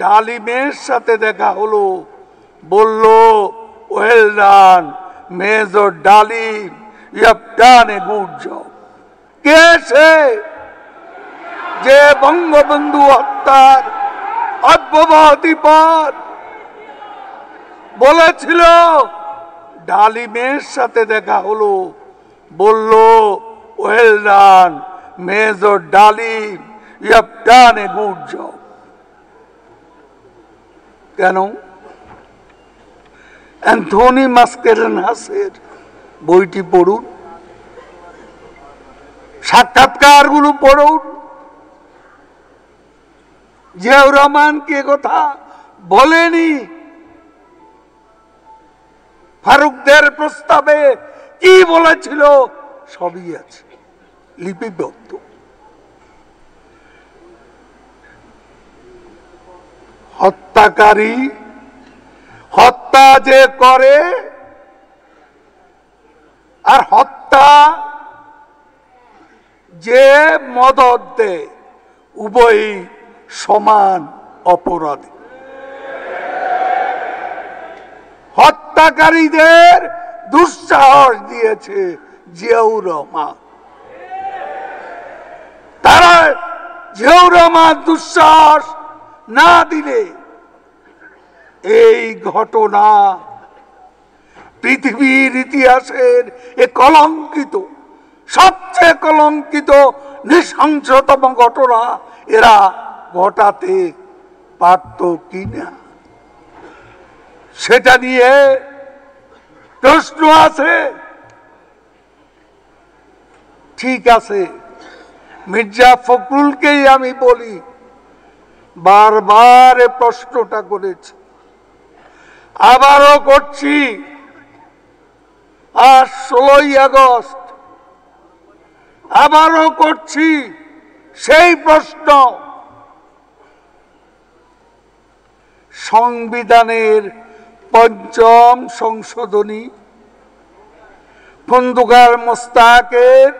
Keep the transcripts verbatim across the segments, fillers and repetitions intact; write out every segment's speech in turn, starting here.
ডালিমের সাথে দেখা হলো, বলল well done major Dalim, you have done a good job. কে সে যে বঙ্গবন্ধু হত্যার অব্যবহতি পর বলেছিল ডালিমের সাথে দেখা হলো, বলল well done major Dalim, you have done a good job? কেন? অ্যান্থনি মাসকেরানাসের বইটি পড়ুন, সাক্ষাৎকারগুলো পড়ুন। জিয়াউর রহমান কি কথা বলেনি? ফারুকদের প্রস্তাবে কি বলেছিল সবই আছে লিপিবদ্ধ। হত্যাকারী হত্যা যে করে আর হত্যা যে মদত দেয় উভয়ই সমান অপরাধী। হত্যাকারীদের দুঃসাহস দিয়েছে জিয়াউর রহমান। তারা জিয়াউর রহমান দুঃসাহস না দিলে এই ঘটনা পৃথিবীর ইতিহাসের এ কলঙ্কিত, সবচেয়ে কলঙ্কিত নৃশংসতম ঘটনা এরা ঘটাতে পারত কিনা সেটা নিয়ে প্রশ্ন আছে। ঠিক আছে, মির্জা ফখরুলকেই আমি বলি, বারবার প্রশ্নটা করেছি, আবারও করছি। আর ষোলোই আগস্ট আবারও করছি সেই প্রশ্ন, সংবিধানের পঞ্চম সংশোধনী খন্দকার মোস্তাকের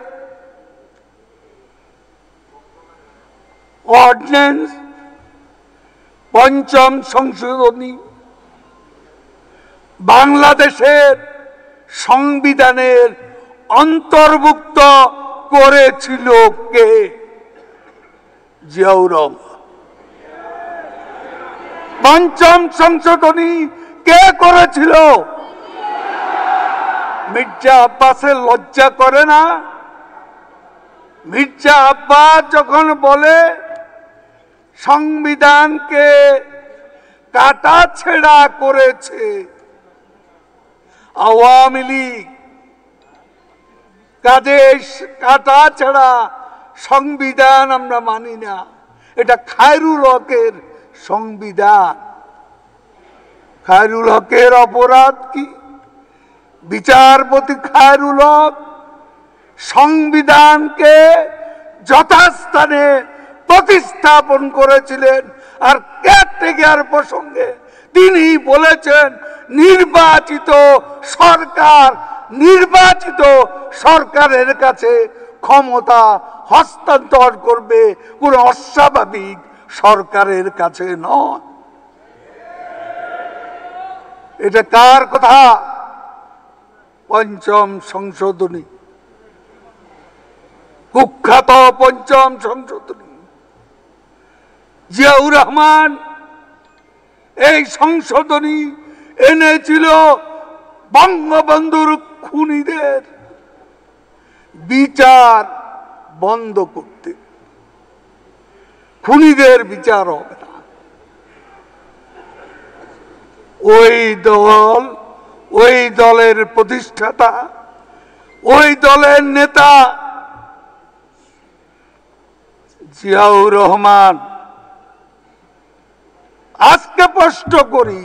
অর্ডিন্যান্স, পঞ্চম সংশোধনী বাংলাদেশের সংবিধানের অন্তর্ভুক্ত করেছিল কে? জিয়াউর রহমান। পঞ্চম সংশোধনী কে করেছিল? মির্জা আব্বাসের লজ্জা করে না? মির্জা আব্বাস যখন বলে সংবিধানকে কাটা ছেঁড়া করেছে আওয়ামী লীগ, কাদের কাটা ছেঁড়া সংবিধান আমরা মানি না, এটা খায়রুল হকের সংবিধান। খায়রুল হকের অপরাধ কি? বিচারপতি খায়রুল হক সংবিধানকে যথাস্থানে প্রতিস্থাপন করেছিলেন, আর কেয়ারটেকার প্রসঙ্গে তিনি বলেছেন নির্বাচিত সরকার নির্বাচিত সরকারের কাছে ক্ষমতা হস্তান্তর করবে, কোনো অস্বাভাবিক সরকারের কাছে নয়। এটা কার কথা? পঞ্চম সংশোধনী, কুখ্যাত পঞ্চম সংশোধনী। জিয়াউর রহমান এই সংশোধনী এনেছিল বঙ্গবন্ধুর খুনীদের বিচার বন্ধ করতে। খুনীদের বিচার হবে না, ওই দল, ওই দলের প্রতিষ্ঠাতা, ওই দলের নেতা জিয়াউর রহমান। আজকে প্রশ্ন করি,